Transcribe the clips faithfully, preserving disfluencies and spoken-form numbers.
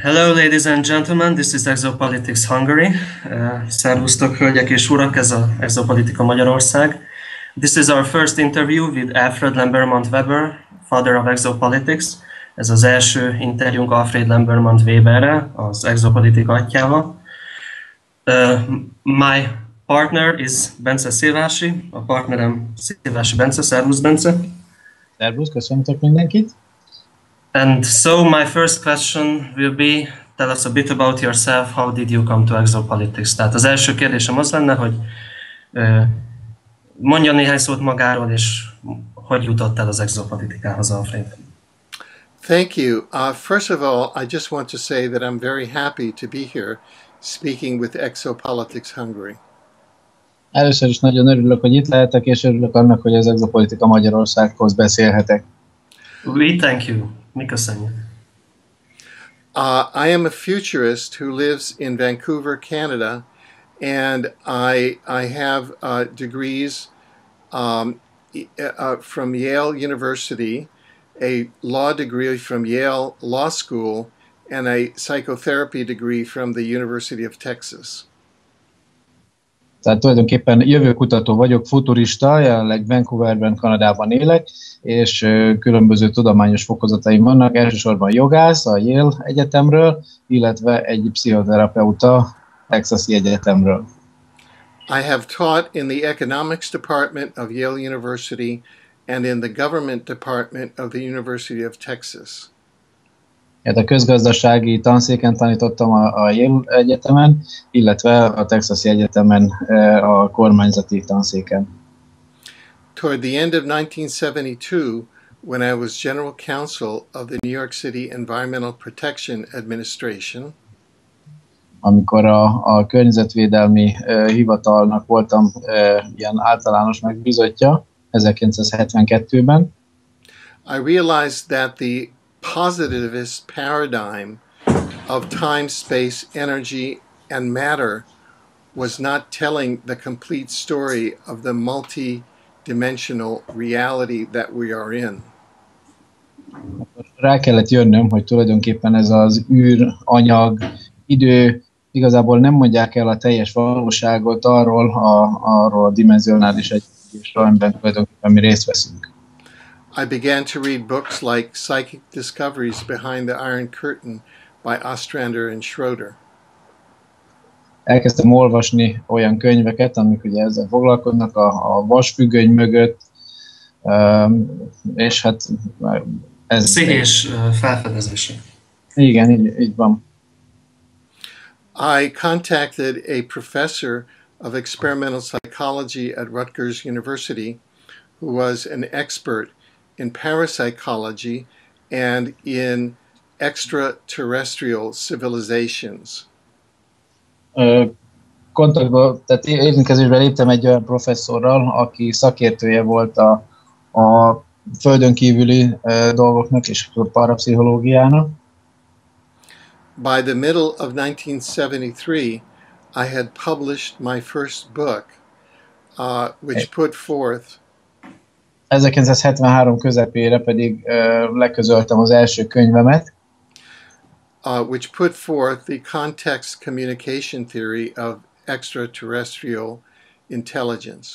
Hello, ladies and gentlemen, this is ExoPolitics Hungary. Uh, szervusztok, hölgyek és urak, ez a Exopolitika Magyarország. This is our first interview with Alfred Lambremont Webre, father of Exopolitics. Ez az első interjúnk Alfred Lambremont Weberrel, az Exopolitika atyával. Uh, my partner is Bence Sivási, a partnerem Sivási Bence. Szervusz, Bence. Szervusz, köszöntök mindenkit. And so my first question will be, tell us a bit about yourself, how did you come to Exopolitics? Tehát az első kérdésem az lenne, hogy uh, mondjon néhány szót magáról, és hogy jutott el az exopolitikához, Alfred? Thank you. Uh, first of all, I just want to say that I'm very happy to be here speaking with Exopolitics Hungary. Először is nagyon örülök, hogy itt lehetek, és örülök annak, hogy az Exopolitika Magyarországhoz beszélhetek. We thank you. Uh, I am a futurist who lives in Vancouver, Canada, and I, I have uh, degrees um, uh, from Yale University, a law degree from Yale Law School, and a psychotherapy degree from the University of Texas. Tehát tulajdonképpen jövőkutató vagyok, futurista, jelenleg Vancouverben, Kanadában élek, és különböző tudományos fokozataim vannak, elsősorban jogász a Yale Egyetemről, illetve egy pszichoterapeuta Texasi Egyetemről. I have taught in the Economics Department of Yale University and in the Government Department of the University of Texas. Hát a közgazdasági tanszéken tanítottam a, a Yale Egyetemen, illetve a Texasi Egyetemen a kormányzati tanszéken. Toward the end of nineteen seventy-two, when I was General Counsel of the New York City Environmental Protection Administration, amikor a, a környezetvédelmi uh, hivatalnak voltam uh, ilyen általános megbízottja ezerkilencszázhetvenkettőben, I realized that the positivist paradigm of time, space, energy, and matter was not telling the complete story of the multi-dimensional reality that we are in. Rá kellett jönnöm, hogy tulajdonképpen ez az űr, anyag, idő igazából nem mondják el a teljes valóságot arról a, arról a dimenzionális egységről, amiben tulajdonképpen mi részt veszünk. I began to read books like Psychic Discoveries Behind the Iron Curtain by Ostrander and Schroeder. Elkezdtem olvasni olyan könyveket, amik ugye ezzel foglalkoznak, a, a vasfüggöny mögött, um, és hát ez... Színes felfedezése. Igen, így, így van. I contacted a professor of experimental psychology at Rutgers University, who was an expert in parapsychology and in extraterrestrial civilizations. Uh, kontaktba, tehát érintkezésbe léptem egy olyan professzorral, aki szakértője volt a, a földön kívüli uh, dolgoknak és a parapszichológiának. By the middle of nineteen seventy-three, I had published my first book, uh, which put forth ezerkilencszázhetvenhárom közepére pedig uh, leközöltem az első könyvemet, uh, which put forth the context communication theory of extraterrestrial intelligence,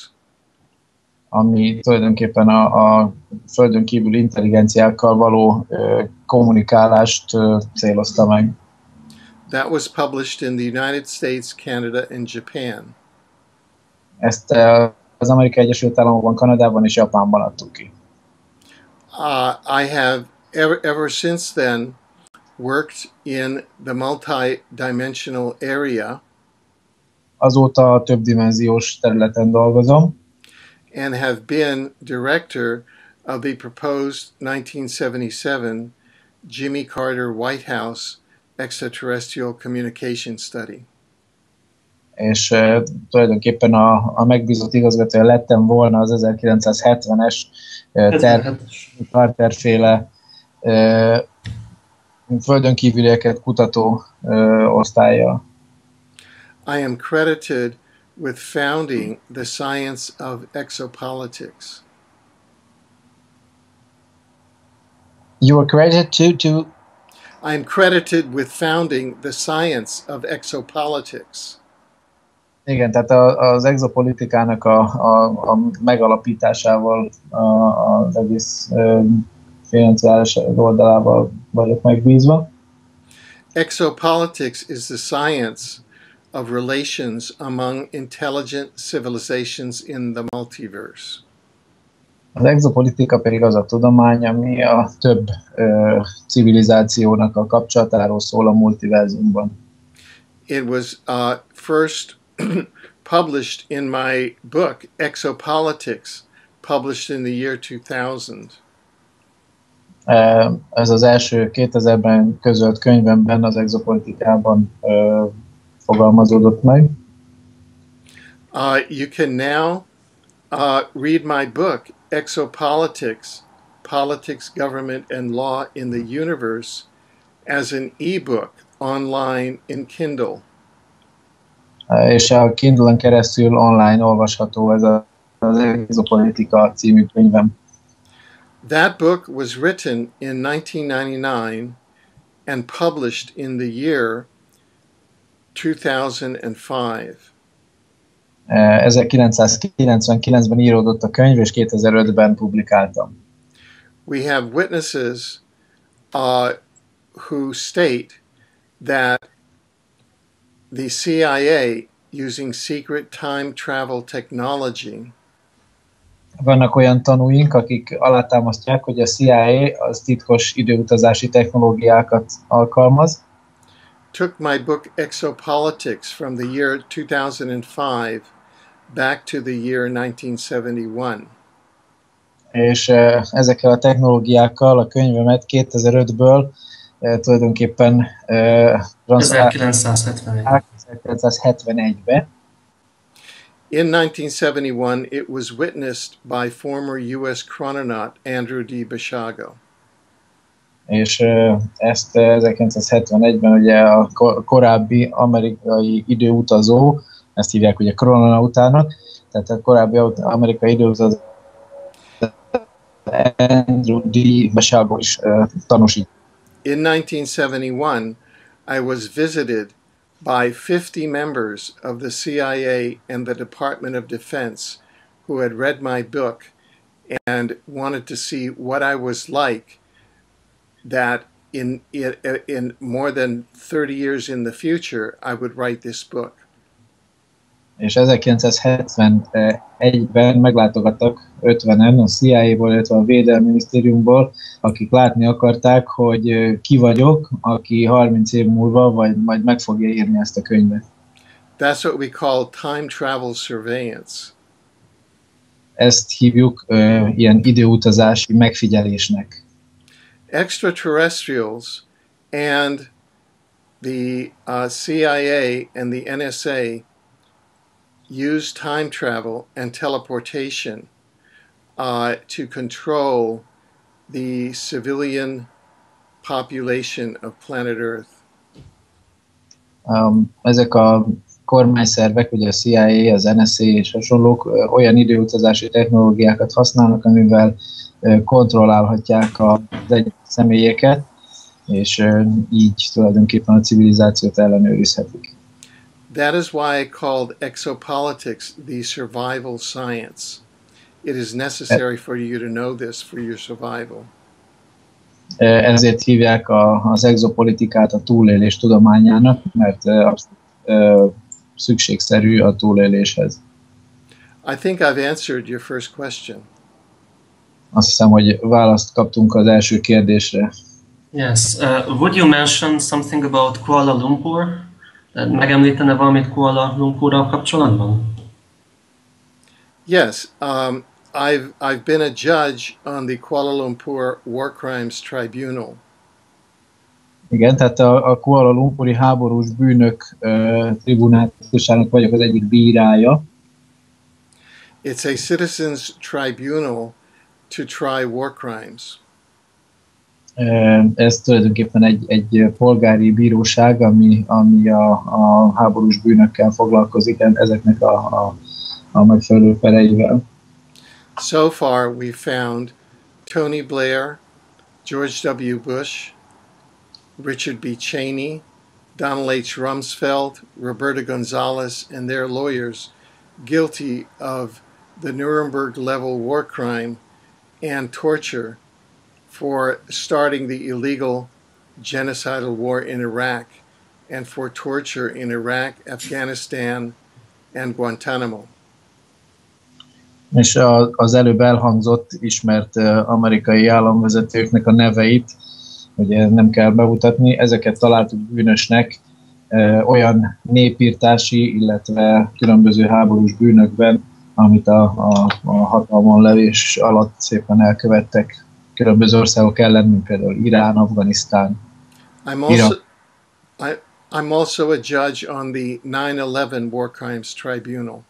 ami tulajdonképpen a, a földön kívüli intelligenciákkal való uh, kommunikálást uh, célozta meg. That was published in the United States, Canada and Japan. Ezt uh, az Amerikai Egyesült Államokban, Kanadában és Japánban adtuk ki. Uh, I have ever, ever since then worked in the multi-dimensional area. Azóta több dimenziós területen dolgozom. And have been director of the proposed nineteen seventy-seven Jimmy Carter White House Extraterrestrial Communication Study. És uh, tulajdonképpen a, a megbízott igazgatója lettem volna az ezerkilencszázhetvenes uh, ter Carter-féle uh, földön kívülieket kutató uh, osztálya. I am credited with founding the science of exopolitics. You are credited to, to I am credited with founding the science of exopolitics. Igen, tehát az exopolitikának a, a, a megalapításával, a, az egész financiális oldalával vagyok megbízva. Exopolitics is the science of relations among intelligent civilizations in the multiverse. Az exopolitika pedig az a tudomány, ami a több ö, civilizációnak a kapcsolatáról szól a multiverzumban. It was uh, first published in my book, Exopolitics, published in the year two thousand. Ez az első kétezerben közölt könyvemben, az exopolitikában uh, fogalmazódott meg. Uh, you can now uh, read my book, Exopolitics, Politics, Government and Law in the Universe, as an e-book online in Kindle. És a Kindle-en keresztül online olvasható ez a, az Exopolitika című könyvem. That book was written in nineteen ninety-nine and published in the year two thousand five. ezerkilencszázkilencvenkilencben íródott a könyv, és kétezer-ötben publikáltam. We have witnesses uh, who state that the C I A, using secret time travel technology, vannak olyan tanúink, akik alátámasztják, hogy a C I A az titkos időutazási technológiákat alkalmaz. Took my book Exopolitics from the year two thousand five back to the year nineteen seventy-one. És uh, ezekkel a technológiákkal a könyvemet kétezer-ötből uh, tulajdonképpen uh, ezerkilencszázhetvenegybe. In nineteen seventy-one, it was witnessed by former U S chrononaut Andrew D. Basciago. És uh, ezt uh, ezerkilencszázhetvenegyben ugye a ko korábbi amerikai időutazó, ezt hívják ugye krononautának, tehát a korábbi amerikai időutazó Andrew D. Basciago is uh, tanúsít. In nineteen seventy-one, I was visited by fifty members of the C I A and the Department of Defense who had read my book and wanted to see what I was like that in, in, in more than thirty years in the future, I would write this book. És ezerkilencszázhetvenegyben meglátogattak ötvenen a C I A-ból, illetve a Védelmi Minisztériumból, akik látni akarták, hogy ki vagyok, aki harminc év múlva vagy majd meg fogja írni ezt a könyvet. That's what we call time travel surveillance. Ezt hívjuk uh, ilyen időutazási megfigyelésnek. Extraterrestrials and the uh, C I A and the N S A use time travel and teleportation uh, to control the civilian population of planet Earth. Um, ezek a kormányszervek, ugye a C I A, az N S A és hasonlók olyan időutazási technológiákat használnak, amivel kontrollálhatják az egyes személyeket, és így tulajdonképpen a civilizációt ellenőrizhetik. That is why I called exopolitics the survival science. It is necessary for you to know this for your survival. Ezért hívják az exopolitikát a túlélés tudományának, mert szükségszerű a túléléshez. I think I've answered your first question. Azt hiszem, hogy választ kaptunk az első kérdésre. Yes. Uh, would you mention something about Kuala Lumpur? Megemlítene valamit Kuala Lumpurral kapcsolatban? Yes, um, I've I've been a judge on the Kuala Lumpur War Crimes Tribunal. Igen, tehát a, a Kuala Lumpuri háborús bűnök uh, tribunátusának vagyok az egyik bírája. It's a citizens tribunal to try war crimes. Ez tulajdonképpen egy, egy polgári bíróság, ami, ami a, a háborús bűnökkel foglalkozik, ezeknek a, a, a megfelelő pereivel. So far we found Tony Blair, George W. Bush, Richard B. Cheney, Donald H. Rumsfeld, Roberta Gonzalez, and their lawyers guilty of the Nuremberg-level war crime and torture for starting the illegal genocidal war in Iraq and for torture in Iraq, Afghanistan, and Guantanamo. És az előbb elhangzott ismert amerikai államvezetőknek a neveit, ugye nem kell bemutatni, ezeket találtuk bűnösnek olyan népírtási, illetve különböző háborús bűnökben, amit a, a, a hatalmon levés alatt szépen elkövettek különböző országok ellen, mint például Irán, Afganisztán. I'm also, I, I'm also a judge on the nine eleven War Crimes Tribunal.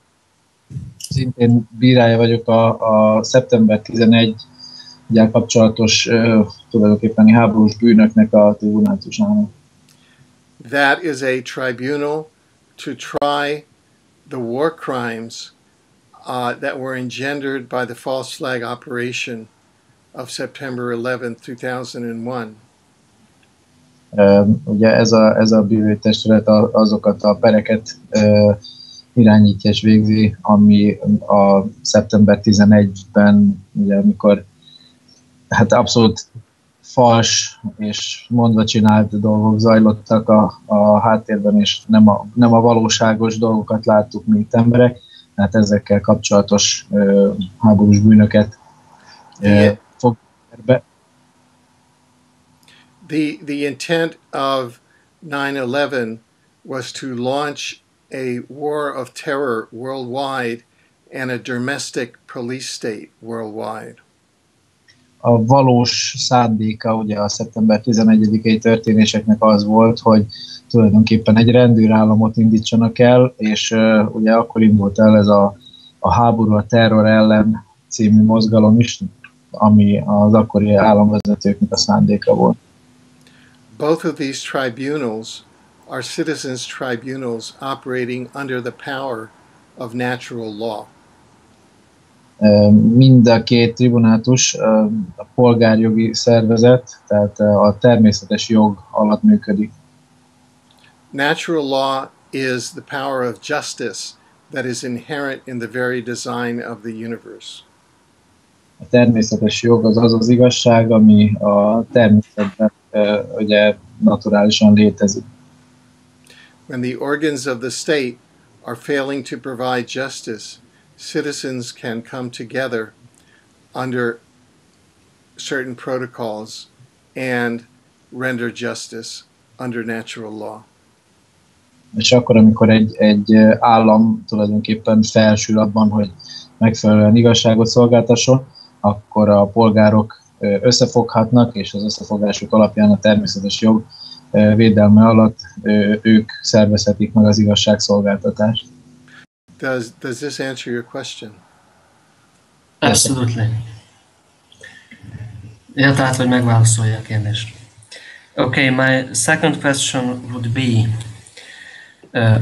Szintén bírája vagyok a, a szeptember tizenegy-gyel kapcsolatos uh, tulajdonképpen háborús bűnöknek a tribunátusának. That is a tribunal to try the war crimes uh, that were engendered by the false flag operation of September eleventh, two thousand one. Uh, ugye ez a, ez a bűnőtestület azokat a pereket uh, irányítja és végzi, ami a szeptember tizenegyben, ugye, amikor hát abszolút fals és mondva csinált dolgok zajlottak a, a háttérben, és nem a, nem a valóságos dolgokat láttuk, mint emberek, tehát ezekkel kapcsolatos uh, háborús bűnöket uh, fog be. The, the intent of nine eleven was to launch a war of terror worldwide and a domestic police state worldwide. A valós szándéka ugye a szeptember tizenegyedikai történéseknek az volt, hogy tulajdonképpen egy rendőrállamot indítsanak el, és uh, ugye akkor indult el ez a, a háború a terror ellen című mozgalom is, ami az akkori államvezetőknek a szándéka volt. Both of these tribunals are citizens' tribunals operating under the power of natural law. Mind a két tribunátus a polgárjogi szervezet, tehát a természetes jog alatt működik. Natural law is the power of justice that is inherent in the very design of the universe. A természetes jog az az, az igazság, ami a természetben ugye naturálisan létezik. When the organs of the state are failing to provide justice, citizens can come together under certain protocols and render justice under natural law. És akkor, amikor egy, egy állam tulajdonképpen felsül abban, hogy megfelelően igazságot szolgáltasson, akkor a polgárok összefoghatnak, és az összefogásuk alapján a természetes jog védelme alatt ők szervezhetik meg az igazságszolgáltatást. Does, does this answer your question? Absolutely. Ja, tehát, hogy megválaszolja a kérdést. Okay, my second question would be, uh,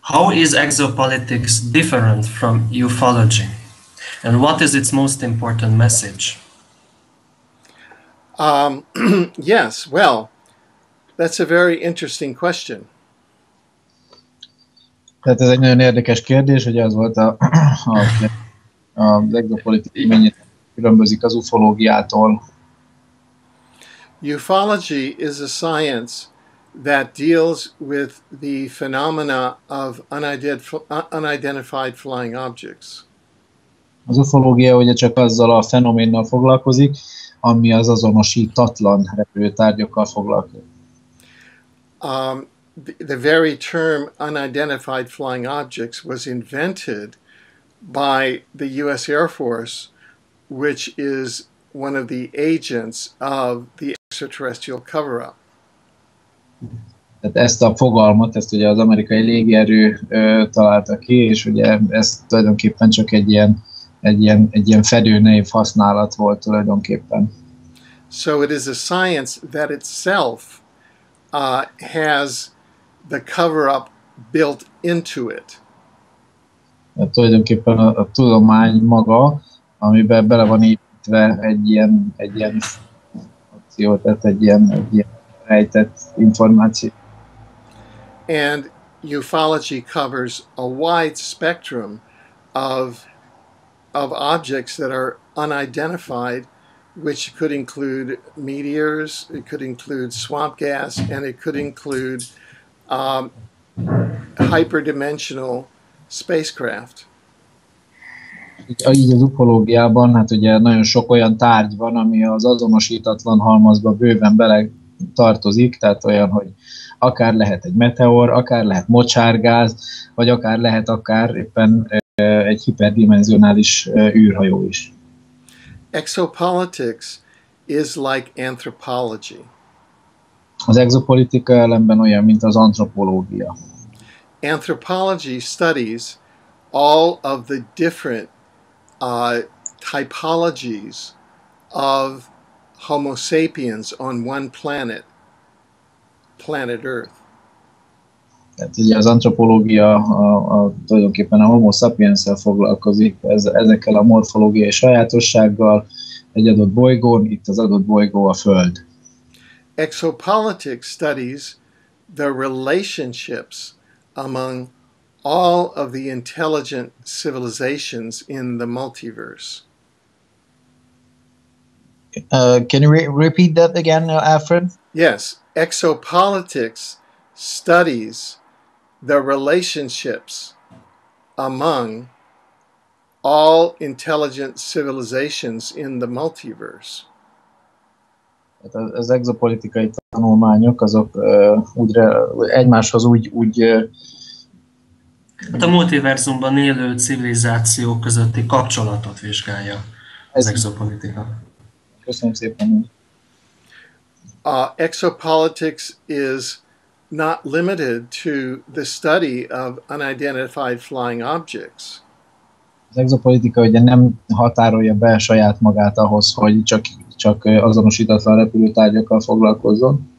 how is exopolitics different from ufology? And what is its most important message? Um, yes, well, that's a very interesting question. Tehát ez egy nagyon érdekes kérdés, hogy az volt a, a, a exopolitics mennyire különbözik az ufológiától. Ufology is a science that deals with the phenomena of unidentified flying objects. Az ufológia ugye csak azzal a fenoménnal foglalkozik, ami az azonosítatlan repülőtárgyakkal foglalkozik. Um, the very term unidentified flying objects was invented by the U S Air Force, which is one of the agents of the extraterrestrial cover-up. Tehát ezt a fogalmat, ezt ugye az amerikai légierő ö, találta ki, és ugye ez tulajdonképpen csak egy ilyen Egy ilyen, egy ilyen fedőnév használat volt tulajdonképpen. So it is a science that itself uh, has the cover-up built into it. Tehát tulajdonképpen a, a tudomány maga, amiben bele van építve egy ilyen, egy ilyen információ, tehát egy ilyen, egy ilyen rejtett információ. And ufology covers a wide spectrum of of objects that are unidentified, which could include meteors, it could include swamp gas, and it could include um, hyperdimensional spacecraft. Így az ufológiában, hát ugye nagyon sok olyan tárgy van, ami az azonosítatlan halmazba bőven bele tartozik, tehát olyan, hogy akár lehet egy meteor, akár lehet mocsárgáz, vagy akár lehet akár éppen egy hiperdimensionális űrhajó is. Exopolitics is like anthropology. Az exopolitika ellenben olyan, mint az antropológia. Anthropology studies all of the different uh, typologies of Homo sapiens on one planet, planet Earth. Tehát ugye az antropológia a, a, tulajdonképpen a Homo sapiens-szel foglalkozik, ez, ezekkel a morfológiai sajátossággal egy adott bolygón, itt az adott bolygó a Föld. Exopolitics studies the relationships among all of the intelligent civilizations in the multiverse. Uh, can you re repeat that again, Alfred? Yes. Exopolitics studies the relationships among all intelligent civilizations in the multiverse. Az exopolitikai tanulmányok azok uh, úgy, egymáshoz úgy, úgy uh, hát a multiverzumban élő civilizációk közötti kapcsolatot vizsgálja az exopolitika. Köszönöm szépen. Uh, exopolitics is not limited to the study of unidentified flying objects. Az exopolitika ugye nem határolja be saját magát ahhoz, hogy csak, csak azonosítatlan repülőtárgyakkal foglalkozzon.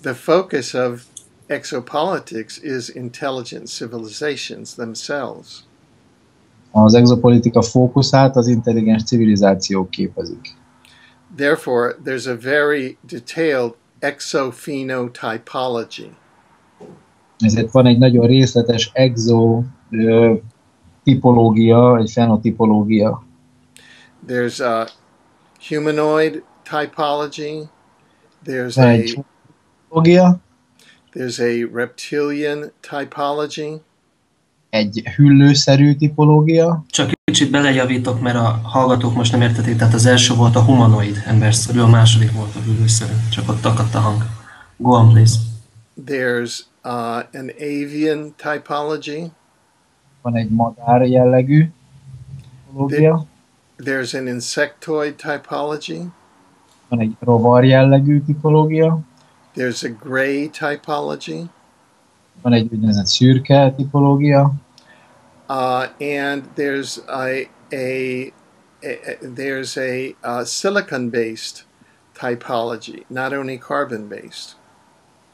The focus of exopolitics is intelligent civilizations themselves. Az exopolitika fókuszát az intelligens civilizációk képezik. Therefore, there's a very detailed exophenotypology. Ezért van egy nagyon részletes exotipológia, egy fenotipológia. There's a humanoid typology. There's a typológia. There's a reptilian typology. Egy hüllőszerű tipológia. Csak kicsit belejavítok, mert a hallgatók most nem értették, tehát az első volt a humanoid emberszerű, a második volt a hüllőszerű, csak ott akadt a hang. Go on, please. There's uh, an avian typology. Van egy madár jellegű tipológia. There, there's an insectoid typology. Van egy rovar jellegű tipológia. There's a gray typology. Van egy úgynevezett szürke tipológia. Uh, and there's a, a, a there's a, a silicon-based typology, not only carbon-based.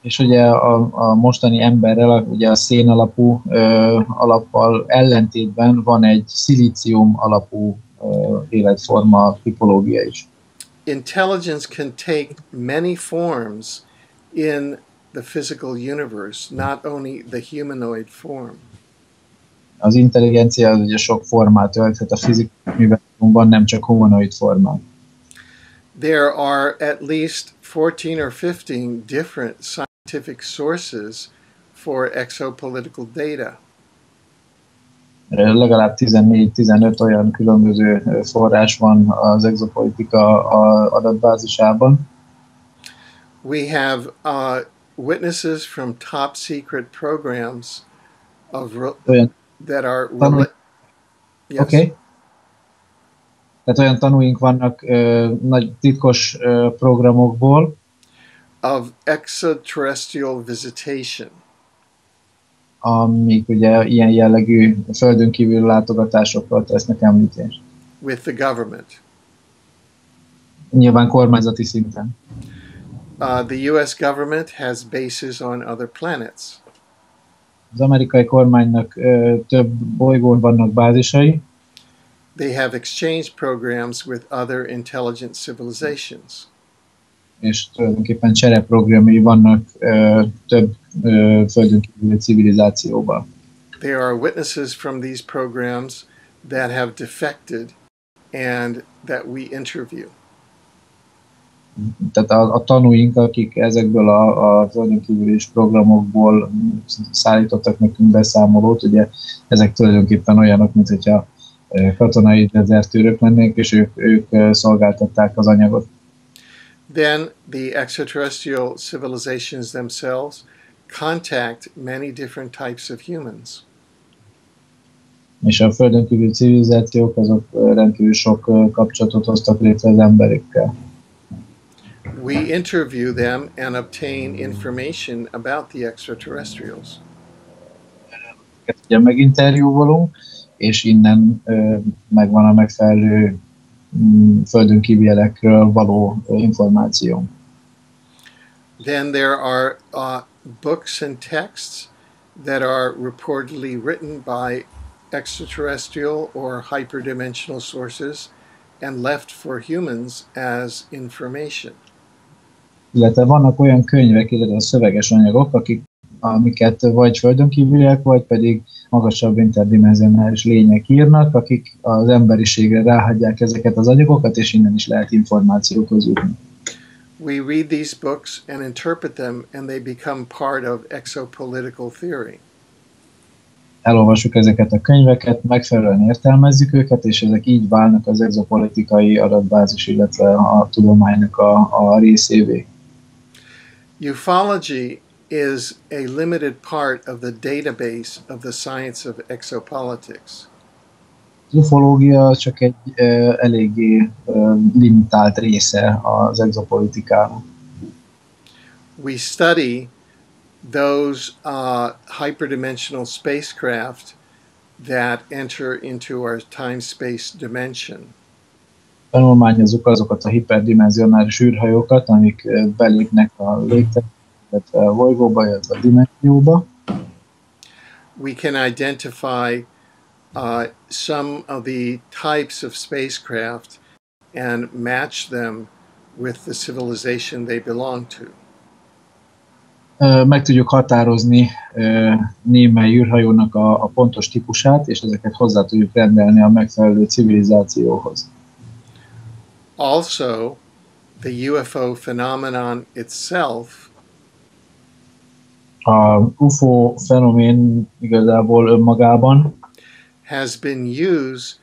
És ugye a, a mostani emberrel, ugye a szén alapú ö, alappal ellentétben van egy szilícium alapú ö, életforma tipológia is. Intelligence can take many forms in the physical universe, not only the humanoid form. Az intelligencia ugye sok formát ölthet a fizikai univerzumban, nem csak humanoid formát. There are at least fourteen or fifteen different scientific sources for exopolitical data. Legalább tizennégy-tizenöt olyan különböző forrás van az exopolitika adatbázisában. We have uh, witnesses from top secret programs of that are yes. Okay. Tehát olyan tanúink vannak uh, nagy titkos uh, programokból. Of extraterrestrial visitation. Amik ugye ilyen jellegű földön kívül látogatásokkal tesznek említést. With the government. Nyilván kormányzati szinten. Uh, the U S government has bases on other planets. Az amerikai kormánynak uh, több bolygón vannak bázisai. They have exchange programs with other intelligent civilizations. és tulajdonképpen csereprogramjai vannak több földön kívüli civilizációban. There are witnesses from these programs that have defected and that we interview. Tehát a, a tanúink, akik ezekből a, a tulajdonkévelés programokból szállítottak nekünk beszámolót, ugye ezek tulajdonképpen olyanok, mint hogyha katonai dezertőrök lennék, és ők, ők szolgáltatták az anyagot. Then the extraterrestrial civilizations themselves contact many different types of humans. És a földön kívüli civilizációk azok rendkívül sok kapcsolatot hoztak létre az emberekkel. We interview them and obtain information about the extraterrestrials. Ugye meginterjúvolunk, és innen megvan a megfelelő földön kívüliekről való információ. Then there are uh, books and texts that are reportedly written by extraterrestrial or hyperdimensional sources and left for humans as information. Illetve vannak olyan könyvek, illetve szöveges anyagok, akik, amiket vagy földönkívüliek, vagy pedig magasabb interdimenzionális lények írnak, akik az emberiségre ráhagyják ezeket az anyagokat, és innen is lehet információkhoz jutni. We read these books and interpret them, and they become part of exopolitical theory. Elolvassuk ezeket a könyveket, megfelelően értelmezzük őket, és ezek így válnak az exopolitikai adatbázis, illetve a tudománynak a, a részévé. Ufology is a limited part of the database of the science of exopolitics. Ufológia csak egy eh, eléggé eh, limitált része az exopolitikának. We study those uh, hyperdimensional spacecraft that enter into our time-space dimension. Tanulmányozzuk azokat a hiperdimenzionális űrhajókat, amik belépnek a légtérbe, illetve a bolygóba, illetve a dimenzióba. We can identify uh, some of the types of spacecraft and match them with the civilization they belong to. Meg tudjuk határozni némely űrhajónak a, a pontos típusát, és ezeket hozzá tudjuk rendelni a megfelelő civilizációhoz. Also, the U F O phenomenon itself. A u f o fenomén igazából önmagában has been used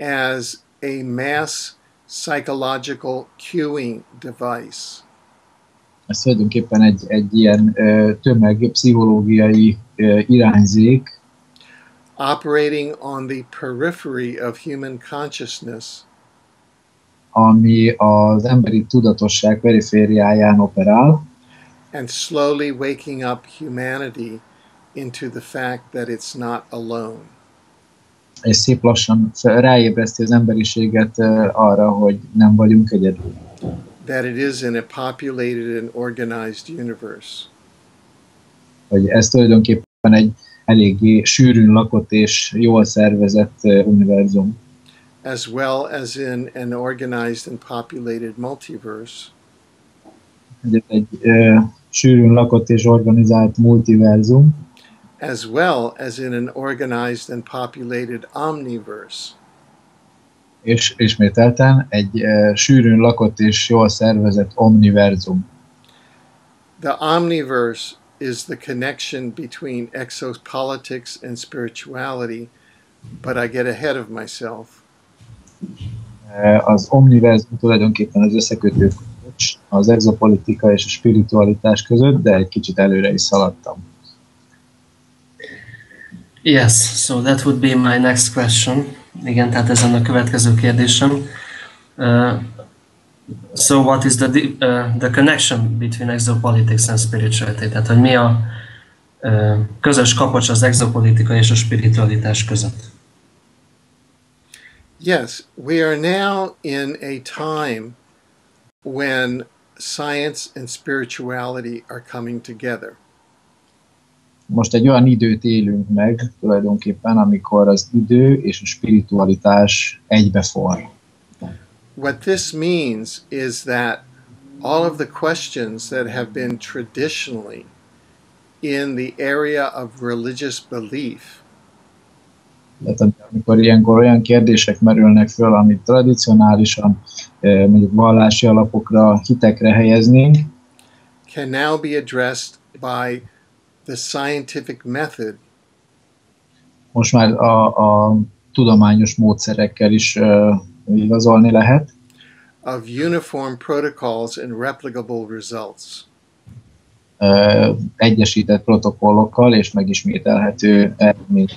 as a mass psychological cueing device. Ez tulajdonképpen egy, egy ilyen uh, tömegpszichológiai uh, irányzék. Operating on the periphery of human consciousness. Ami az emberi tudatosság perifériáján operál. And slowly waking up humanity into the fact that it's not alone. És szép lassan ráébreszti az emberiséget uh, arra, hogy nem vagyunk egyedül. That it is in a populated and organized universe. Hogy ez tulajdonképpen egy eléggé sűrűn lakott és jól szervezett univerzum. As well as in an organized and populated multiverse. Egy, egy uh, sűrűn lakott és organizált multiverzum. As well as in an organized and populated omniverse. És ismételten egy uh, sűrűn lakott és jól szervezett omniverzum. The Omniverse is the connection between exopolitics and spirituality, but I get ahead of myself. Uh, az omniverzum tulajdonképpen az összekötő az exopolitika és a spiritualitás között, de egy kicsit előre is szaladtam. Yes, so that would be my next question. Igen, tehát ez a következő kérdésem. Uh, so what is the, uh, the connection between exopolitics and spirituality? Tehát, hogy mi a uh, közös kapocs az exopolitika és a spiritualitás között? Yes, we are now in a time when science and spirituality are coming together. Most egy olyan időt élünk meg tulajdonképpen, amikor az idő és a spiritualitás egybeforr. What this means is that all of the questions that have been traditionally in the area of religious belief. Tehát amikor ilyenkor olyan kérdések merülnek föl, amit tradicionálisan mondjuk vallási alapokra, hitekre helyeznénk, can now be addressed by the scientific method. Most már a, a tudományos módszerekkel is uh, igazolni lehet. Of uniform protocols and replicable results. Uh, egyesített protokollokkal és megismételhető eredmény.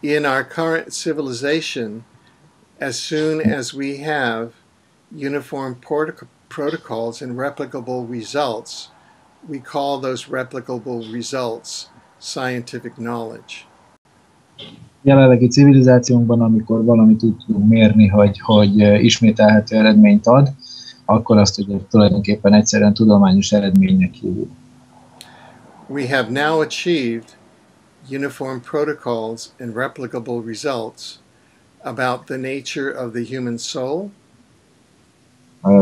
In our current civilization, as soon as we have uniform protocols and replicable results, we call those replicable results scientific knowledge. Jelenlegi civilizációnkban, amikor valamit úgy tudunk mérni, hogy, hogy ismételhető eredményt ad, akkor azt ugye tulajdonképpen egyszerűen tudományos eredménynek hívjuk. We have now achieved uniform protocols and replicable results about the nature of the human soul.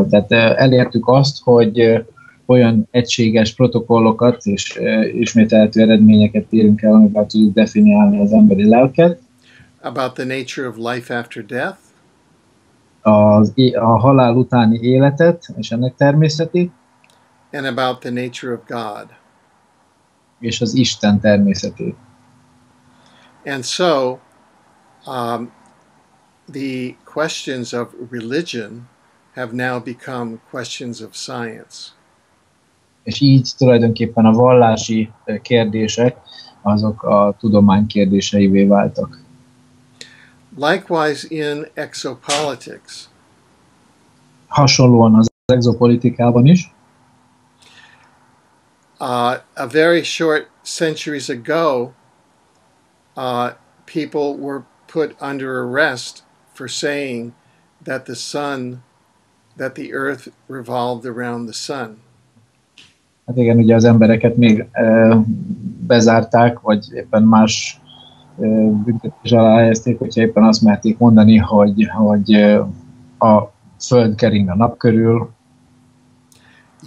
Tehát elértük azt, hogy olyan egységes protokollokat és ismételhető eredményeket érünk el, amivel tudjuk definiálni az emberi lelket. About the nature of life after death. Az, a halál utáni életet és ennek természetét. And about the nature of God. És az Isten természetét. And so um, the questions of religion have now become questions of science. És így tulajdonképpen a vallási kérdések azok a tudomány kérdéseivé váltak. Likewise in exopolitics. Hasonlóan az exopolitikában is. Uh, a very short centuries ago, uh, people were put under arrest for saying that the sun, that the earth revolved around the sun. Hát igen, ugye az embereket még e, bezárták, vagy éppen más e, büntetés alá helyezték, hogyha éppen azt merték mondani, hogy, hogy a Föld kering a nap körül.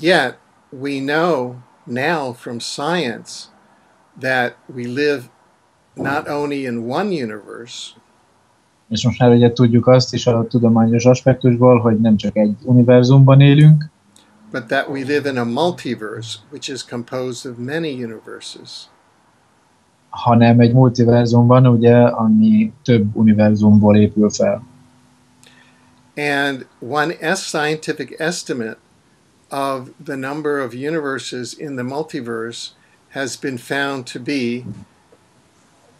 Yet we know now from science that we live not only in one universe. És most már ugye tudjuk azt is a tudományos aspektusból, hogy nem csak egy univerzumban élünk, but that we live in a multiverse, which is composed of many universes. Hanem egy multiverzumban, ugye, ami több univerzumból épül fel. And one scientific estimate of the number of universes in the multiverse has been found to be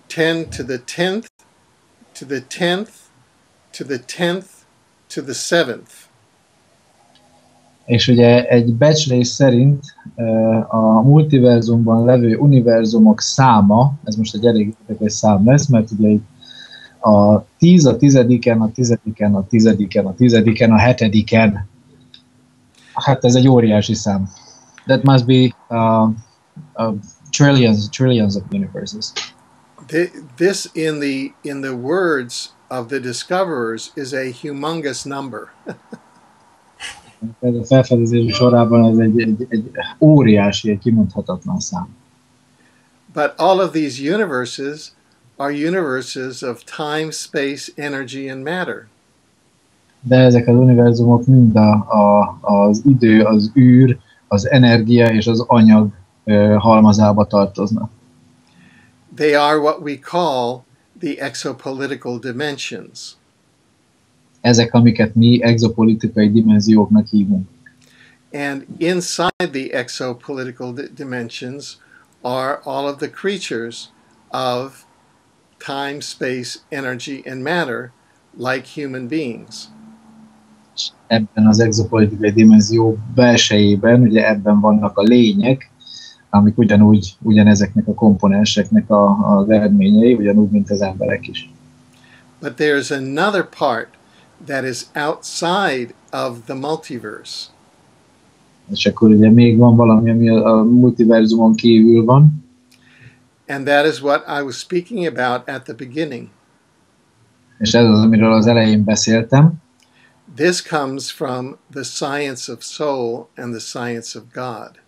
ten to the tenth, to the tenth, to the tenth, to the seventh. És ugye egy becslés szerint a multiverzumban levő univerzumok száma, ez most egy elég érdekes szám lesz, mert ugye itt a tíz, a tizediken, a tizediken, a tizediken, a tizediken, a hetediken. Hát ez egy óriási szám. That must be uh, uh, trillions, trillions of universes. This in the, in the words of the discoverers is a humongous number. Ez a felfedezés sorában ez egy, egy, egy óriási, egy kimondhatatlan szám. But all of these universes are universes of time, space, energy and matter. De ezek az univerzumok mind a, a, az idő, az űr, az energia és az anyag uh, halmazába tartoznak. They are what we call the exopolitical dimensions. Ezek, amiket mi exopolitikai dimenzióknak hívunk. And inside the exopolitical dimensions are all of the creatures of time, space, energy and matter, like human beings. Ebben az exopolitikai dimenzió belsejében, ugye ebben vannak a lények, amik ugyanúgy, ugyanezeknek a komponenseknek a, az eredményei, ugyanúgy, mint az emberek is. But there's another part that is outside of the multiverse. És akkor ugye még van valami, ami a multiverzumon kívül van. And that is what I was speaking about at the beginning. És ez az, amiről az elején beszéltem. This comes from the science of soul and the science of God.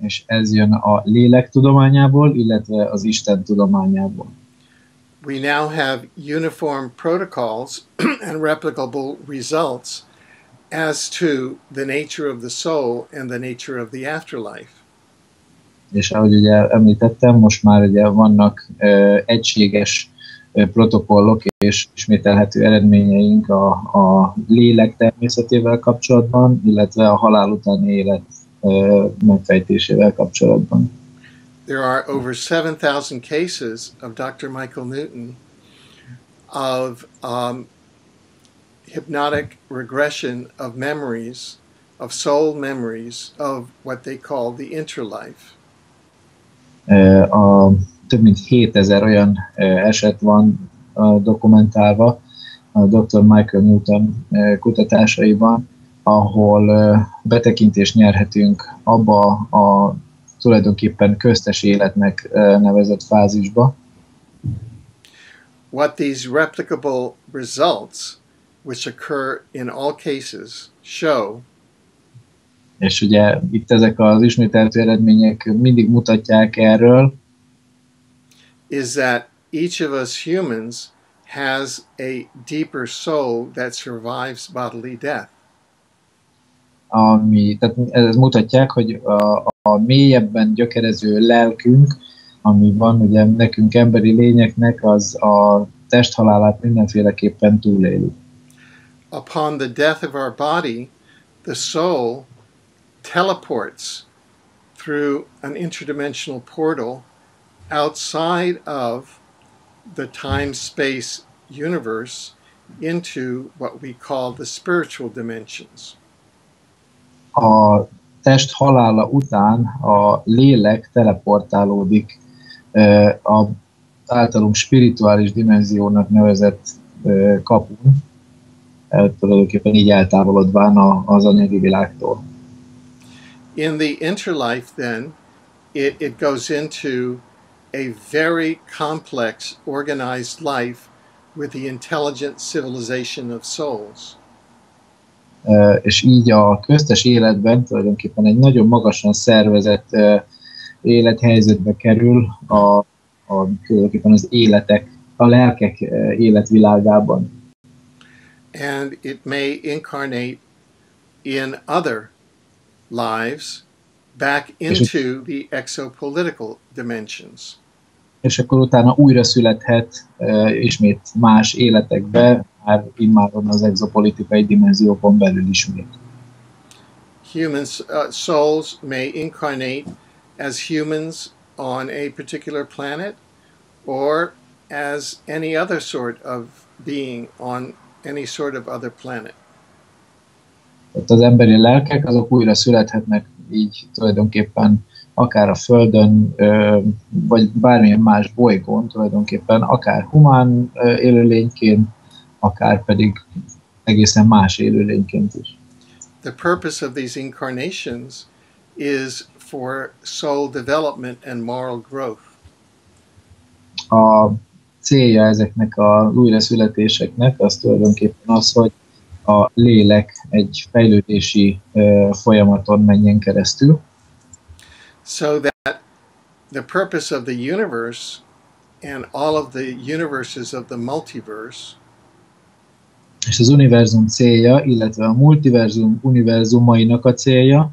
És ez jön a lélek tudományából, illetve az Isten tudományából. We now have uniform protocols and replicable results as to the nature of the soul and the nature of the afterlife. És ahogy ugye említettem, most már ugye vannak uh, egységes uh, protokollok és ismételhető eredményeink a, a lélek természetével kapcsolatban, illetve a halál utáni élet uh, megfejtésével kapcsolatban. There are over seven thousand cases of Doctor Michael Newton of um, hypnotic regression of memories, of soul memories, of what they call the interlife. A több mint hétezer olyan eset van dokumentálva a doktor Michael Newton kutatásaiban, ahol betekintést nyerhetünk abba a tulajdonképpen köztes életnek nevezett fázisba. What these replicable results, which occur in all cases, show. És ugye itt ezek az ismételtő eredmények mindig mutatják erről. Is that each of us humans has a deeper soul that survives bodily death. Ami, tehát ez mutatják, hogy a, a mélyebben gyökerező lelkünk, ami van ugye nekünk emberi lényeknek, az a testhalálát mindenféleképpen túléli. Upon the death of our body, the soul teleports through an interdimensional portal outside of the time-space universe into what we call the spiritual dimensions. A test halála után a lélek teleportálódik eh, a általunk spirituális dimenziónak nevezett eh, kapun, eh, tulajdonképpen így eltávolodván a, az anyagi világtól. In the interlife, then, it, it goes into a very complex, organized life with the intelligent civilization of souls. Uh, és így a köztes életben tulajdonképpen egy nagyon magasan szervezett uh, élethelyzetbe kerül a, a, tulajdonképpen az életek, a lelkek uh, életvilágában. And it may incarnate in other lives back into the exopolitical dimensions. És akkor utána újra születhet uh, ismét más életekbe, már immáron az exopolitikai dimenziókon belül ismét. Human uh, souls may incarnate as humans on a particular planet or as any other sort of being on any sort of other planet. Tehát az emberi lelkek azok újra születhetnek így tulajdonképpen akár a Földön, vagy bármilyen más bolygón tulajdonképpen, akár humán élőlényként, akár pedig egészen más élőlényként is. The purpose of these incarnations is for soul development and moral growth. A célja ezeknek az újraszületéseknek az tulajdonképpen az, hogy a lélek egy fejlődési uh, folyamaton menjen keresztül. So that the purpose of the universe and all of the universes of the multiverse. És az univerzum célja, illetve a multiverzum univerzumainak a célja.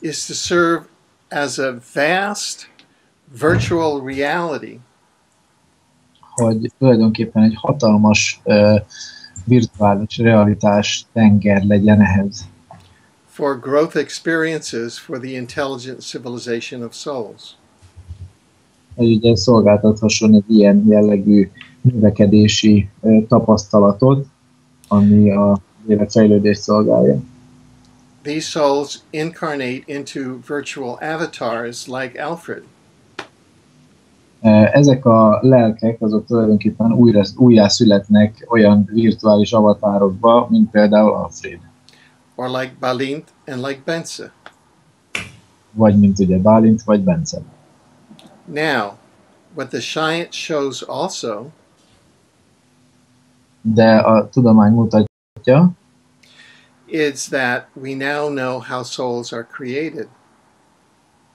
Is to serve as a vast virtual reality. Hogy tulajdonképpen egy hatalmas uh, virtuális realitás tenger legyen ehhez. For growth experiences for the intelligent civilization of souls. Hogy ugye szolgáltathasson egy ilyen jellegű növekedési tapasztalatot, ami a életfejlődést szolgálja. These souls incarnate into virtual avatars like Alfred. Ezek a lelkek azok tulajdonképpen újra, újjá születnek olyan virtuális avatárokba, mint például Alfred. Or like Bálint and like Bence. Vagy mint ugye Bálint vagy Bence. Now, what the science shows also. De a tudomány mutatja. is that we now know how souls are created.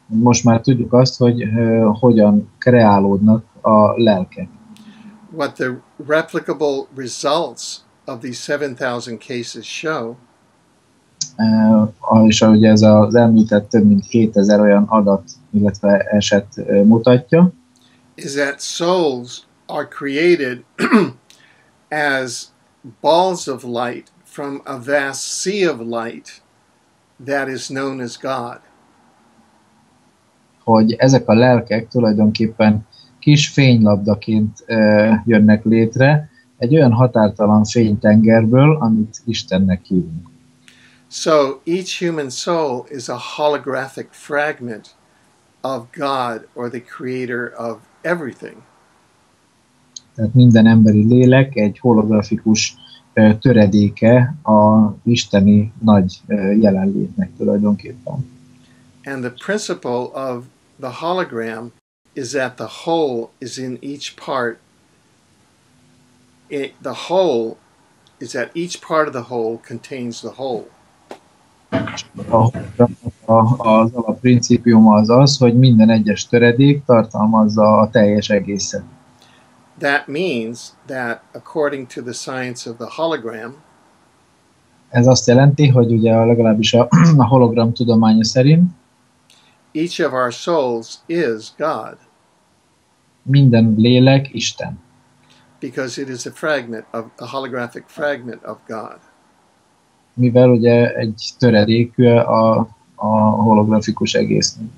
Most már tudjuk azt, hogy uh, hogyan kreálódnak a lelkek. What the replicable results of these seven thousand cases show. Uh, és ahogy ez az említett több mint kétezer olyan adat, illetve eset uh, mutatja. Is that souls are created as balls of light from a vast sea of light that is known as God. Hogy ezek a lelkek tulajdonképpen kis fénylabdaként uh, jönnek létre egy olyan határtalan fénytengerből, amit Istennek hívunk. So each human soul is a holographic fragment of God or the creator of everything. Tehát minden emberi lélek egy holografikus uh, töredéke a isteni nagy uh, jelenlétnek tulajdonképpen. And the principle of the hologram is that the whole is in each part. It, the whole is that each part of the whole contains the whole. A, a, az alapprincípium az az, hogy minden egyes töredék tartalmazza a teljes egészet. That means that according to the science of the hologram, ez azt jelenti, hogy ugye legalábbis a, a hologram tudománya szerint each of our souls is God. Minden lélek Isten. Because it is a fragment of a holographic fragment of God. Mivel ugye egy töredék a, a holografikus egésznek.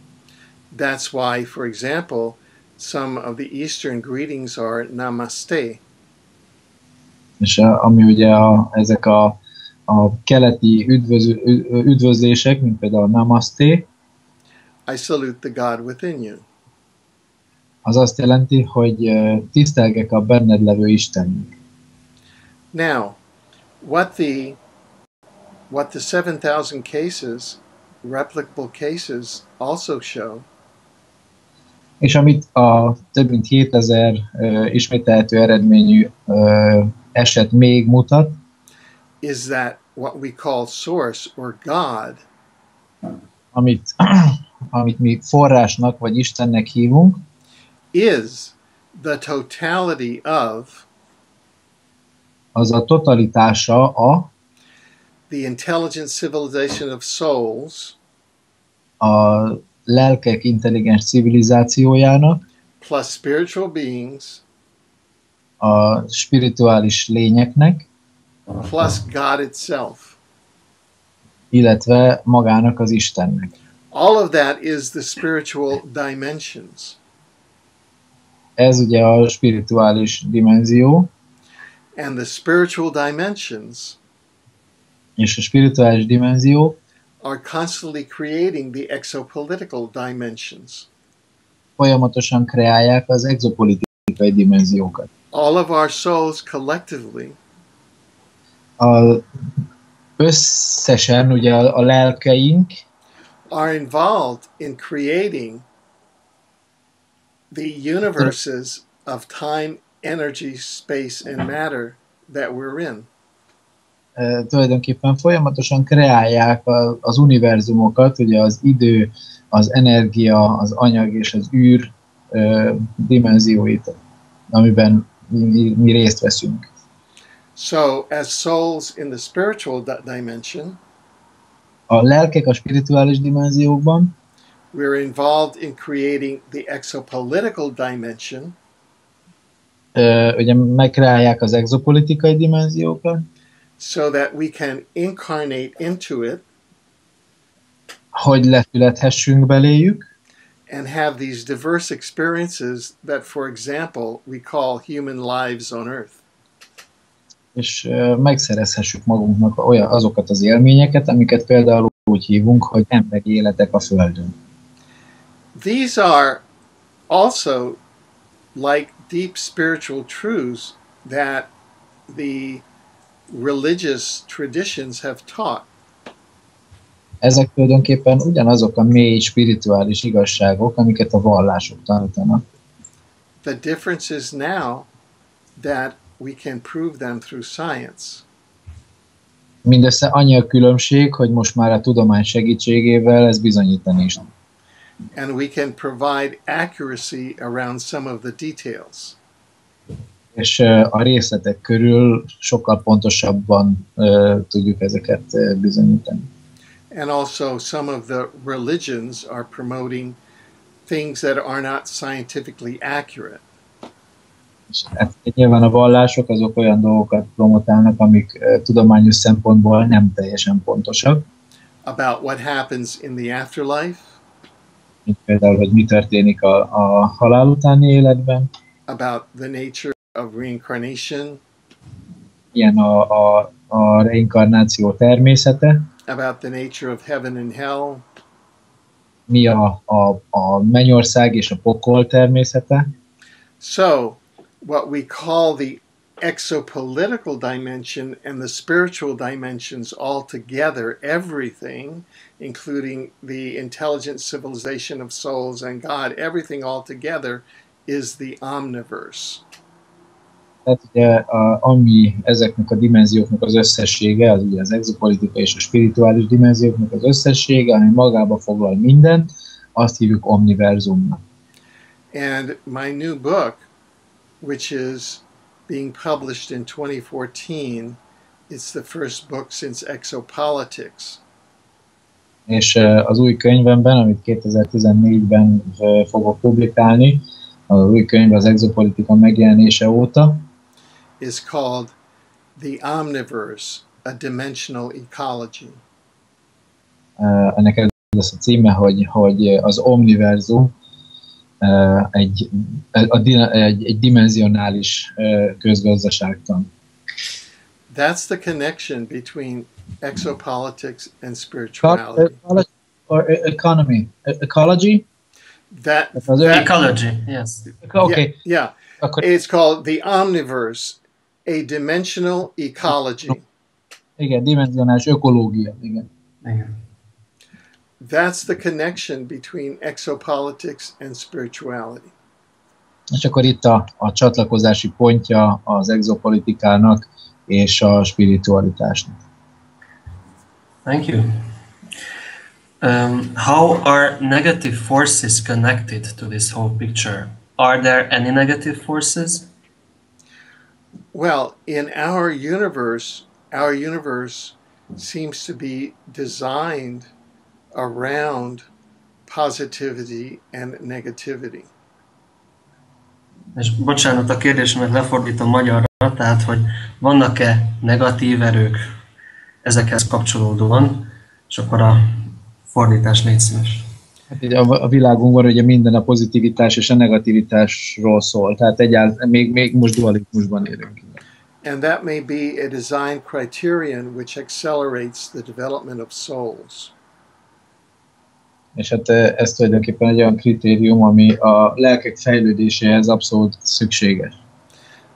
That's why, for example, some of the Eastern greetings are Namaste. És ami ugye a, ezek a, a keleti üdvöz, üdvözlések, mint például Namaste. I salute the God within you. Az azt jelenti, hogy tisztelgek a benned levő Istennek. Now, what the what the seven thousand cases, replicable cases also show. És amit a több mint hétezer uh, ismételhető eredményű uh, eset még mutat, is that what we call source or God, amit amit mi forrásnak vagy Istennek hívunk, is the totality of, az a totalitása a, the intelligent civilization of souls, a lelkek intelligens civilizációjának, plus spiritual beings, a spirituális lényeknek, plus God itself, illetve magának az Istennek. All of that is the spiritual dimensions. Ez ugye a spirituális dimenzió. And the spiritual dimensions, és a spirituális dimenzió, are constantly creating the exopolitical dimensions. Folyamatosan kreálják az exopolitikai dimenziókat. All of our souls collectively, a, összesen ugye a, a lelkeink, are involved in creating the universes of time, energy, space, and matter that we're in. Uh, tulajdonképpen folyamatosan kreálják a, az univerzumokat, ugye az idő, az energia, az anyag és az űr uh, dimenzióit, amiben mi, mi részt veszünk. So, as souls in the spiritual dimension, a lelkek a spirituális dimenziókban, we're involved in creating the exopolitical dimension. Uh, ugye megkreálják az exopolitikai dimenziókat. So that we can incarnate into it. Hogy leszülethessünk beléjük. And have these diverse experiences that, for example, we call human lives on earth. És uh, megszerezhessük magunknak olyan, azokat az élményeket, amiket például úgy hívunk, hogy emberi életek a Földön. These are also like deep spiritual truths that the religious traditions have taught. Ezek tulajdonképpen ugyanazok a mély spirituális igazságok, amiket a vallások tanítanak. The difference is now that we can prove them through science. Mindössze annyi a különbség, hogy most már a tudomány segítségével ez bizonyítani is. And we can provide accuracy around some of the details. És a részletek körül sokkal pontosabban uh, tudjuk ezeket uh, bizonyítani. And also some of the religions are promoting things that are not scientifically accurate. Nyilván a vallások azok olyan dolgokat promotálnak, amik uh, tudományos szempontból nem teljesen pontosak. About what happens in the afterlife. Mint például, hogy mi történik a, a halál utáni életben. About the nature of reincarnation. Ilyen a, a, a reinkarnáció természete. About the nature of heaven and hell. Mi a, a, a mennyország és a pokol természete. So, what we call the exopolitical dimension and the spiritual dimensions all together, everything, including the intelligent civilization of souls and God, everything all together is the omniverse. Tehát ugye, a, ami ezeknek a dimenzióknak az összessége, az ugye az exopolitikai és a spirituális dimenzióknak az összessége, ami magába foglal mindent, azt hívjuk omniverzumnak. And my new book, which is being published in twenty fourteen, it's the first book since ExoPolitics. És az új könyvemben, amit kétezer-tizennégyben fogok publikálni, az új könyv az Exopolitika megjelenése óta. Is called The Omniverse, a Dimensional Ecology. Uh, ennek ez lesz a címe, hogy, hogy az omniverzum uh, egy, egy, egy, egy dimenzionális uh, közgazdaságtan. That's the connection between exopolitics and spirituality. Ecology or economy? Ecology? That, that ecology, yes. Okay. Yeah, yeah. It's called the Omniverse, a dimensional ecology. Igen, dimenzionális ökológia. Igen. Igen. That's the connection between exopolitics and spirituality. És akkor itt a, a csatlakozási pontja az exopolitikának és a spiritualitásnak. Thank you. Um, how are negative forces connected to this whole picture? Are there any negative forces? Well, in our universe, our universe seems to be designed around positivity and negativity. És bocsánat, a kérdésemet lefordítom magyarra, tehát hogy vannak-e negatív erők ezekhez kapcsolódóan, és akkor a fordítás légy szíves. A világunkban ugye minden a pozitivitás és a negativitásról szól, tehát egyáltalán még, még most dualizmusban élünk. And that may be a design criterion which accelerates the development of souls. És hát ez tulajdonképpen egy olyan kritérium, ami a lelkek fejlődéséhez abszolút szükséges.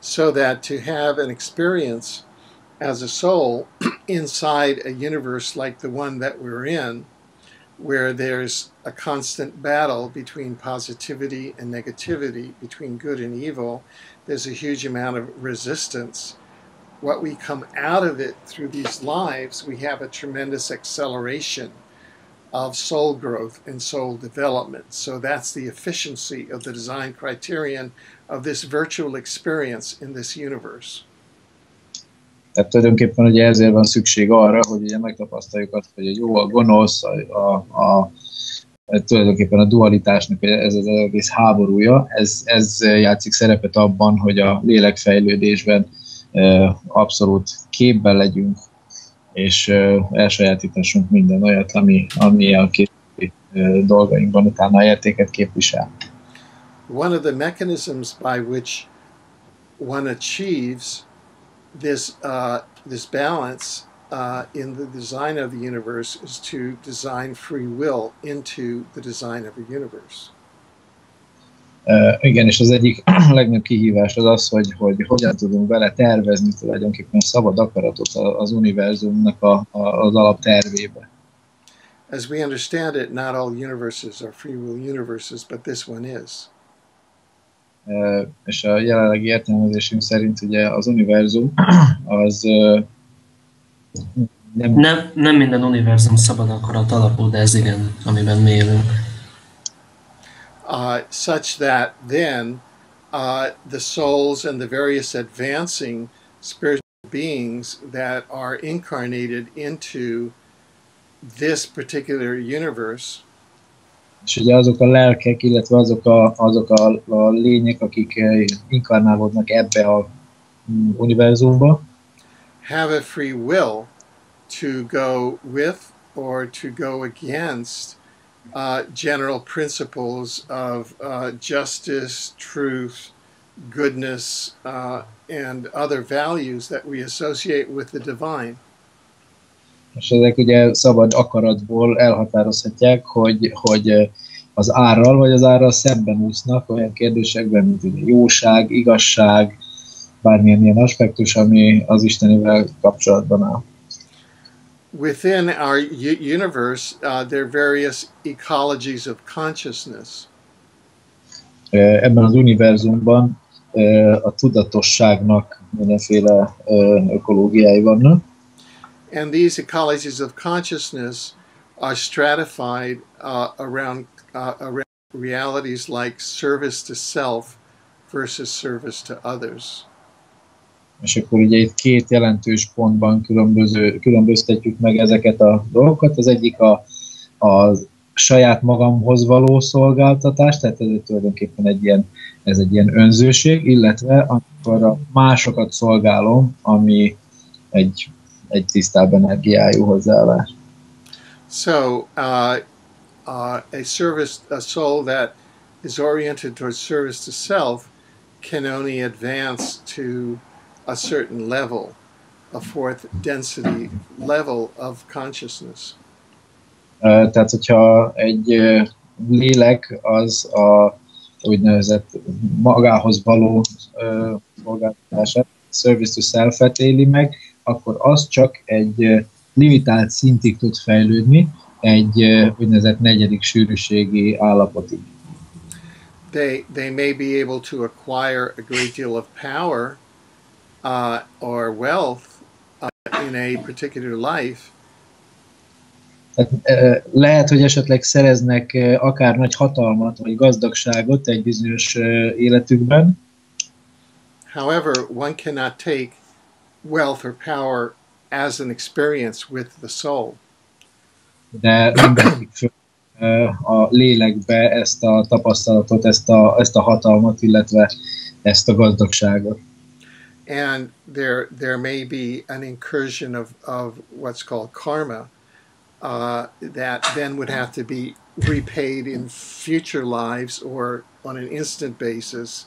So that to have an experience as a soul inside a universe like the one that we're in, where there's a constant battle between positivity and negativity, between good and evil, there's a huge amount of resistance. What we come out of it through these lives, we have a tremendous acceleration of soul growth and soul development. So that's the efficiency of the design criterion of this virtual experience in this universe. Tehát tulajdonképpen ugye ezért van szükség arra, hogy ugye megtapasztaljuk azt, hogy a jó, a gonosz, a, a, a, tulajdonképpen a dualitásnak ez az egész háborúja, ez, ez játszik szerepet abban, hogy a lélekfejlődésben e, abszolút képben legyünk, és e, elsajátítassunk minden olyat, ami, ami a képi e, dolgainkban utána a értéket képvisel. One of the mechanisms by which one achieves this uh, this balance uh, in the design of the universe is to design free will into the design of the universe. Uh, igen, és az egyik legnagyobb kihívás az az, hogy, hogy hogyan tudunk bele tervezni tulajdonképpen szabad akaratot az univerzumnak a, a, az alaptervébe. As we understand it, not all universes are free will universes, but this one is. Uh, és a jelenlegi értelmezésünk szerint ugye az univerzum az uh, Nem, nem, nem minden univerzum szabad akarat alapú, de ez igen, amiben mi élünk. Uh, such that then uh, the souls and the various advancing spiritual beings that are incarnated into this particular universe. És ugye azok a lelkek, illetve azok a, azok a, a lények, akik inkarnálódnak ebbe a mm, univerzumba, have a free will to go with or to go against uh, general principles of uh, justice, truth, goodness, uh, and other values that we associate with the divine. És ezek ugye szabad akaratból elhatározhatják, hogy, hogy az árral vagy az árral szemben úsznak olyan kérdésekben, mint ugye jóság, igazság, bármilyen ilyen aspektus, ami az Istenivel kapcsolatban áll. Within our universe, uh, there are various ecologies of consciousness. Ebben az univerzumban a tudatosságnak mindenféle ökológiái vannak. And these ecologies of consciousness are stratified uh, around, uh, around realities like service to self versus service to others. És akkor ugye itt két jelentős pontban különböző, különböztetjük meg ezeket a dolgokat. Az egyik a, a saját magamhoz való szolgáltatás, tehát ez tulajdonképpen egy ilyen, ez egy ilyen önzőség, illetve amikor a másokat szolgálom, ami egy egy tisztább energiájú hozzáállás. So, uh, uh, a service, a soul that is oriented towards service to self can only advance to a certain level, a fourth density level of consciousness. Uh, tehát, hogyha egy uh, lélek az a úgynevezett magához való uh, szolgáltatását, service to self-et éli meg, akkor az csak egy limitált szintig tud fejlődni, egy úgynevezett negyedik sűrűségi állapotig. They, they may be able to acquire a great deal of power uh, or wealth uh, in a particular life. Tehát, lehet, hogy esetleg szereznek akár nagy hatalmat vagy gazdagságot egy bizonyos életükben. However, one cannot take wealth or power as an experience with the soul. De nem vetik föl a lélekbe ezt a tapasztalatot, ezt a, ezt a hatalmat, illetve ezt a gazdagságot. And there, there may be an incursion of, of what's called karma uh, that then would have to be repaid in future lives or on an instant basis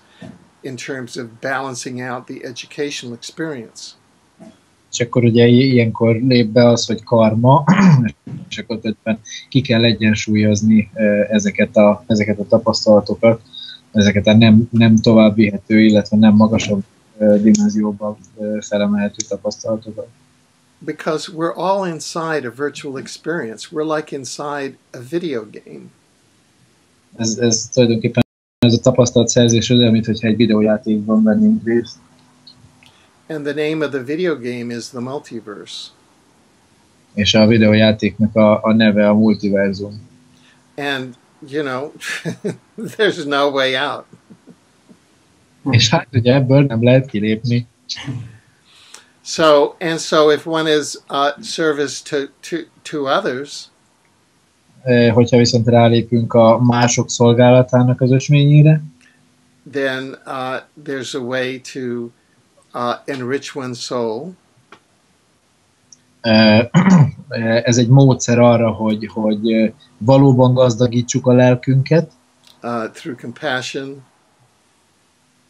in terms of balancing out the educational experience. És akkor ugye ilyenkor lép be az, hogy karma, és akkor többen ki kell egyensúlyozni ezeket a, ezeket a tapasztalatokat, ezeket a nem, nem tovább vihető, illetve nem magasabb dimenzióban felemelhető tapasztalatokat. Because we're all inside a virtual experience. We're like inside a video game. Ez, ez tulajdonképpen ez a tapasztalatszerzés olyan, mint hogyha egy videójátékban vennénk részt. And the name of the video game is the multiverse. És a videójátéknak a, a neve a multiverzum. And you know, there's no way out. És hát ugye ebből nem lehet kilépni. So and so, if one is uh, service to to to others. Eh, hogyha viszont rálépünk a mások szolgálatának az ösvényére. Then uh, there's a way to Uh, enrich one's soul. Ez egy módszer arra, hogy, hogy valóban gazdagítsuk a lelkünket. Uh, through compassion.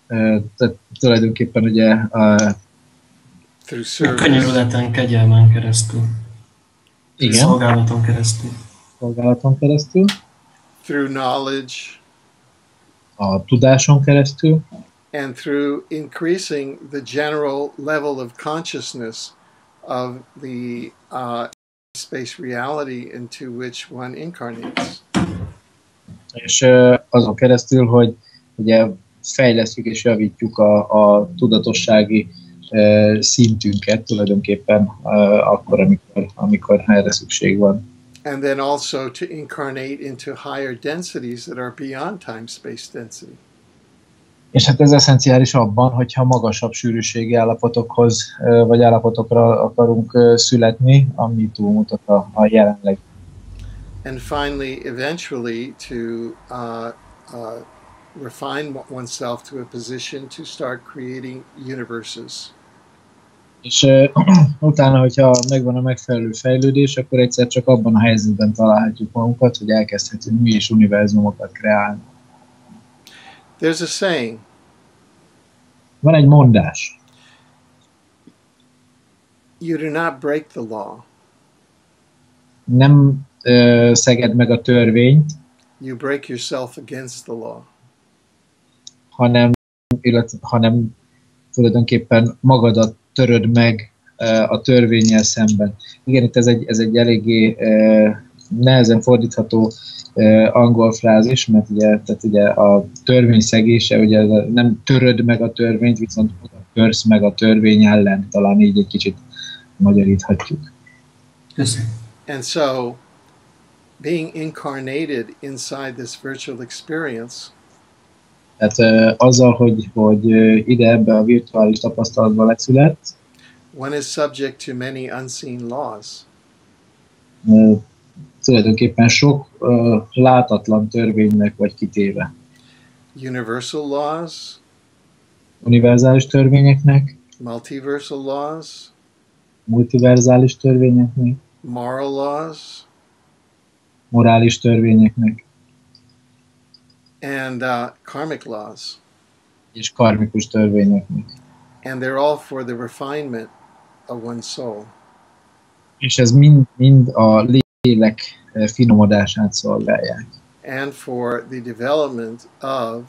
Uh, tehát tulajdonképpen ugye uh, through service. Könyörületen, kegyelmen keresztül. Igen. Szolgálaton keresztül. Szolgálaton keresztül. Through knowledge. A tudáson keresztül. And through increasing the general level of consciousness of the uh, space reality into which one incarnates. És azon keresztül, hogy ugye fejlesztjük és javítjuk a, a tudatossági szintünket tulajdonképpen akkor, amikor, amikor erre szükség van. And then also to incarnate into higher densities that are beyond time-space density. És hát ez eszenciális abban, hogyha magasabb sűrűségi állapotokhoz vagy állapotokra akarunk születni, ami túlmutat a, a jelenleg. And finally, eventually, to uh, uh, refine oneself to a position to start creating universes. És uh, utána, hogyha megvan a megfelelő fejlődés, akkor egyszer csak abban a helyzetben találhatjuk magunkat, hogy elkezdhetünk mi is univerzumokat kreálni. There's a saying. Van egy mondás. You do not break the law. Nem uh, szeged meg a törvényt. You break yourself against the law. Hanem, illetve, hanem tulajdonképpen magadat töröd meg uh, a törvénnyel szemben. Igen, itt ez egy, ez egy eléggé uh, nehezen fordítható uh, angol frázis, mert ugye, tehát ugye a törvény szegése, ugye nem töröd meg a törvényt, viszont törsz meg a törvény ellen. Talán így egy kicsit magyaríthatjuk. Köszönöm. And so, being incarnated inside this virtual experience, tehát azzal, hogy, hogy ide ebbe a virtuális tapasztalatba leszület, one is subject to many unseen laws. Tulajdonképpen sok uh, látatlan törvénynek vagy kitéve. Universal laws. Univerzális törvényeknek. Multiversal laws. Multiverzális törvényeknek. Moral laws. Morális törvényeknek. And uh, karmic laws. És karmikus törvényeknek. And they're all for the refinement of one's soul. És ez mind, mind a lélek finomodását szolgálják. And for the development of.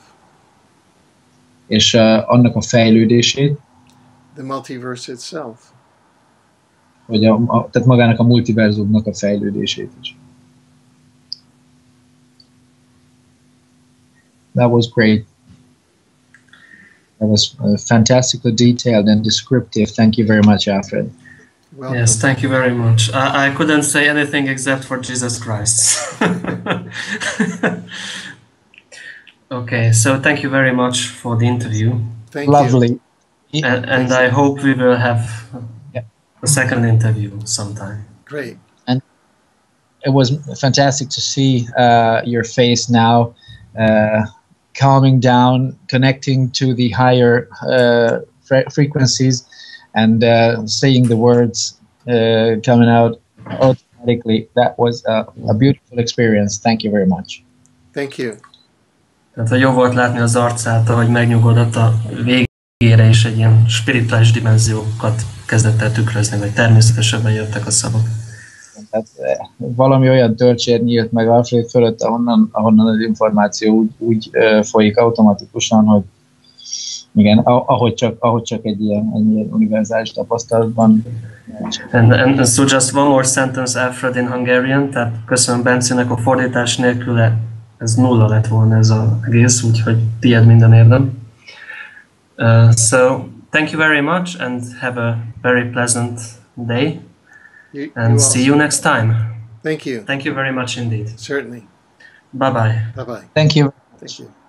És uh, annak a fejlődését. The multiverse itself. Hogy a, a, tehát magának a multiverzumnak a fejlődését is. That was great. That was uh, fantastically detailed and descriptive. Thank you very much, Alfred. Welcome. Yes, thank you very much. I, I couldn't say anything except for Jesus Christ. Okay, so thank you very much for the interview. Thank Lovely. You. And, and I hope we will have yeah. a second interview sometime. Great. And it was fantastic to see uh, your face now. Uh, calming down, connecting to the higher uh, fre frequencies, and uh, saying the words uh, coming out automatically. That was a, a beautiful experience. Thank you very much. Thank you. Tehát jó volt látni az arcát, ahogy megnyugodott a végére, és egy ilyen spirituális dimenziókat kezdett el tükrözni, vagy természetesen jöttek a szavak. Tehát valami olyan töltsér nyílt meg Alfred fölött, ahonnan, ahonnan az információ úgy, úgy folyik automatikusan, hogy igen, ahogy csak, ahogy csak egy ilyen, ilyen univerzális tapasztalatban. And, and so just one more sentence, Alfred, in Hungarian, tehát köszönöm Bencének, a fordítás nélkül ez nulla lett volna ez az egész, úgyhogy tiéd minden érdem. Uh, so, thank you very much, and have a very pleasant day. You, and you see you next time. Thank you. Thank you very much indeed. Certainly. Bye-bye. Bye-bye. Thank you. Thank you.